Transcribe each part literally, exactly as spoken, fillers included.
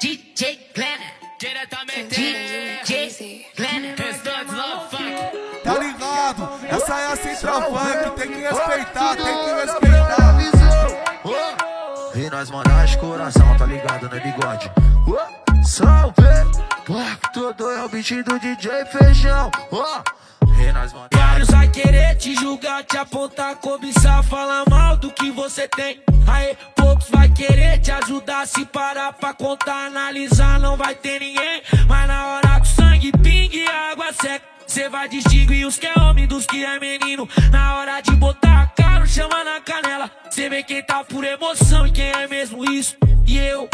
D J Glenner, diretamente D J Glenner. Tá ligado? Essa é a Central Funk, tem que respeitar, tem que respeitar. E nós mandar as coração, tá ligado, né, bigode? Salve, claro, todo é o beat do D J Feijão. Vários vai querer te julgar, te apontar, cobiçar, falar mal do que você tem. Aê, poucos vai querer te ajudar, se parar pra contar, analisar, não vai ter ninguém. Mas na hora que o sangue pinga e a água seca, cê vai distinguir os que é homem dos que é menino. Na hora de botar a cara, chama na canela, cê vê quem tá por emoção e quem é mesmo isso. E eu,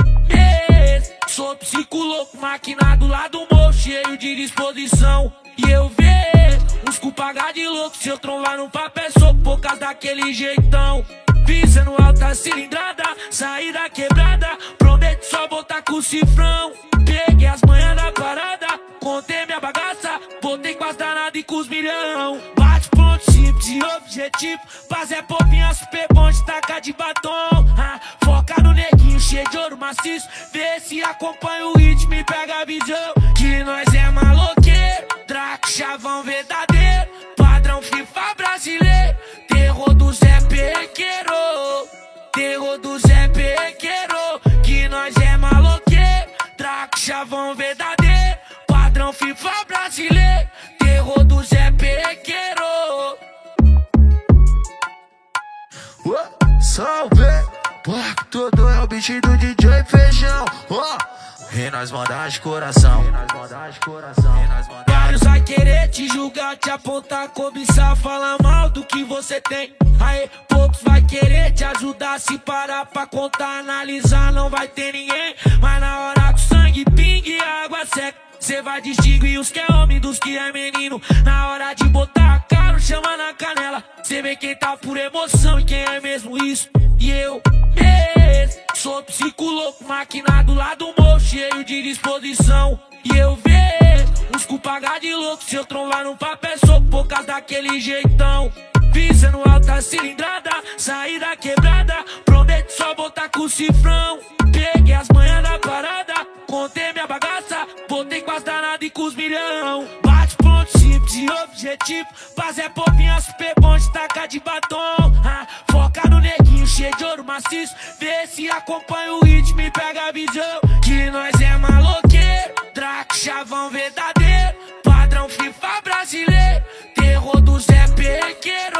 esse, sou psico louco, maquinado lá do morro, cheio de disposição. E eu vejo uns cu pagar de louco, se eu trombar no papo é soco, por causa daquele jeitão. Pisa no alta cilindrada, saída quebrada, prometo só botar com o cifrão. Peguei as manhas da parada, contei minha bagaça, botei com as danadas e com os milhão. Bate ponto, simples de objetivo, fazer povinha super bom de taca de batom. Ah, foca no neguinho cheio de ouro maciço, vê se acompanha o ritmo e pega a visão. Que nós é maloqueiro, Draco, chavão verdadeiro, padrão FIFA brasileiro, terror do Zé Perrequeiro, terror do Zé Perrequeiro. Que nós é maloqueiro, Draco, chavão verdadeiro, padrão FIFA brasileiro, terror do Zé Perrequeiro. Uh, salve, claro, todo é o beat do D J Feijão. Uh. E nós mandar de coração. Vários vai querer te julgar, te apontar, cobiçar, falar mal do que você tem. Aê, poucos vai querer te ajudar, se parar pra contar, analisar, não vai ter ninguém. Mas na hora que o sangue pinga e a água seca, cê vai distinguir os que é homem dos que é menino. Na hora de botar a cara, chama na canela, cê vê quem tá por emoção e quem é mesmo isso. E eu, esse, sou psico louco, maquinado lá do morro, cheio de disposição. E eu vejo uns cu pagar de louco, se eu trombar no papo é soco, por causa daquele jeitão. Pisa no alta cilindrada, saída quebrada, prometo só botar com o cifrão. Peguei as manhas da parada, contei minha bagaça, botei com as danadas e com os milhão. Bate ponto, simples de objetivo, fazer povinha super bom de taca de batom. Ah, foca no neguinho cheio de ouro maciço, vê se acompanha o ritmo e pega a visão. Que nós é maloqueiro, Draco, chavão verdadeiro, padrão FIFA brasileiro, terror do Zé Perrequeiro,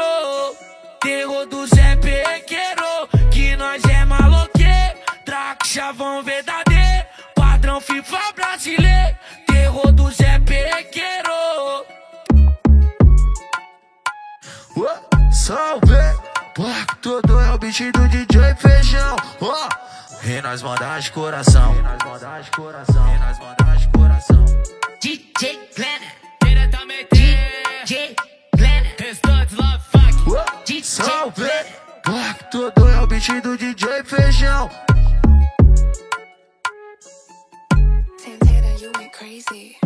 terror do Zé Perrequeiro. Que nós é maloqueiro, Draco, chavão verdadeiro, padrão FIFA brasileiro, terror do Zé Perrequeiro. Uh, salve, claro, todo é o beat do D J Feijão. Uh, e nós mandar de coração. E nós mandar de coração. E nós mandar de coração. D J Glenner, diretamente D J Glenner. Uh, D J salve, claro, todo é o beat do D J Feijão. Santana, you went crazy.